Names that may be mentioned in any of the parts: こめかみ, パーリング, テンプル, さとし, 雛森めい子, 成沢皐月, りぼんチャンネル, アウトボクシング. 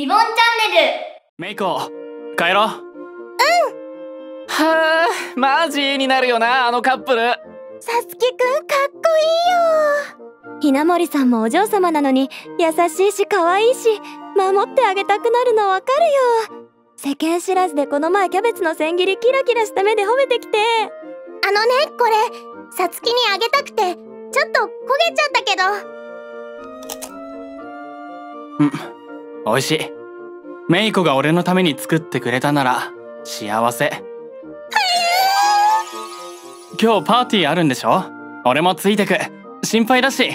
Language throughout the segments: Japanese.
リボンチャンネル。メイコ、帰ろう。うん。はあ、マジになるよな、あのカップル。サスケくんかっこいいよ。ひなもりさんもお嬢様なのに優しいし可愛いし、守ってあげたくなるのわかるよ。世間知らずでこの前キャベツの千切りキラキラした目で褒めてきて。あのね、これさつきにあげたくてちょっと焦げちゃったけど。うん、美味しい。メイコが俺のために作ってくれたなら幸せ。今日パーティーあるんでしょ。俺もついてく。心配だし。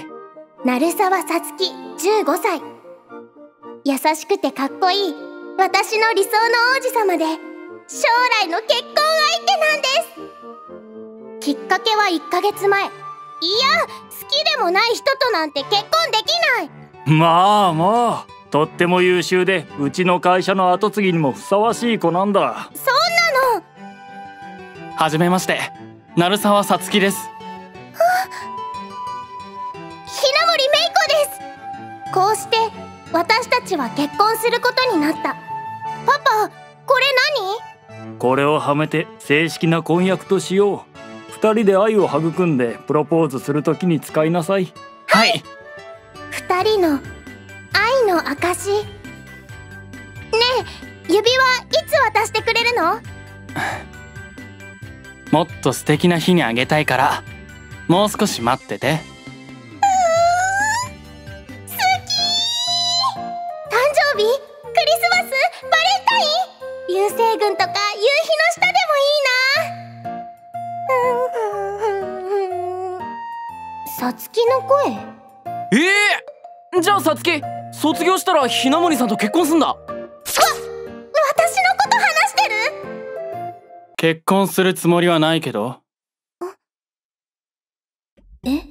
鳴沢さつき15歳。優しくてかっこいい私の理想の王子様で、将来の結婚相手なんです。きっかけは1ヶ月前。いや、好きでもない人となんて結婚できない。まあまあ、とっても優秀でうちの会社の後継ぎにもふさわしい子なんだ。そんなの。はじめまして、鳴沢さつきです。ひなもりめいこです。こうして私たちは結婚することになった。パパ、これ何？これをはめて正式な婚約としよう。2人で愛を育んでプロポーズするときに使いなさい。はい、はい。二人の愛の証。ねえ、指輪いつ渡してくれるの？もっと素敵な日にあげたいから、もう少し待ってて。うーん、好き。誕生日、クリスマス、バレンタイン、流星群とか夕日の下でもいいな。さつきの声。じゃあさつき、卒業したらひなもりさんと結婚すんだ。私のこと話してる？結婚するつもりはないけど。え？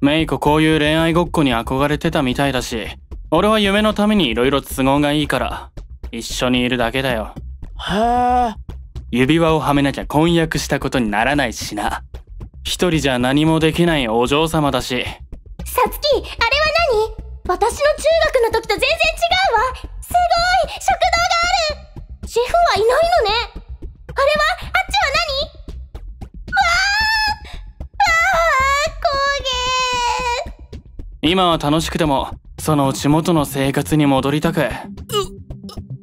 メイコ、こういう恋愛ごっこに憧れてたみたいだし、俺は夢のためにいろいろ都合がいいから一緒にいるだけだよ。へえ。指輪をはめなきゃ婚約したことにならないしな。一人じゃ何もできないお嬢様だし。さつき、あれは何？私の中学の時と全然違うわ。すごい、食堂がある。シェフはいないのね。あれは、あっちは何？わーわー、こげー。今は楽しくても、そのうち元の生活に戻りたく。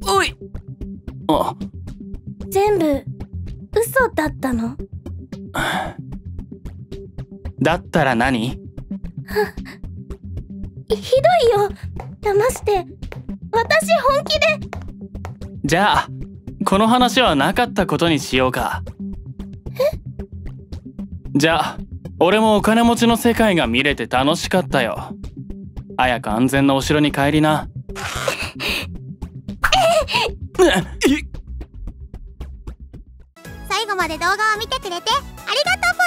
おい。あ。全部、嘘だったの？だったら何？ひどいよ、騙して。私本気で。じゃあこの話はなかったことにしようか。え？じゃあ俺もお金持ちの世界が見れて楽しかったよ。早く安全なお城に帰りな。最後まで動画を見てくれてありがとうポ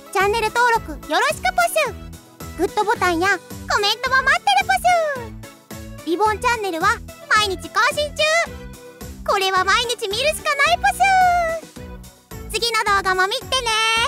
シュー。チャンネル登録よろしくポシュー。グッドボタンやコメントも待ってるポシュー。リボンチャンネルは毎日更新中。これは毎日見るしかないポシュー。次の動画も見てね。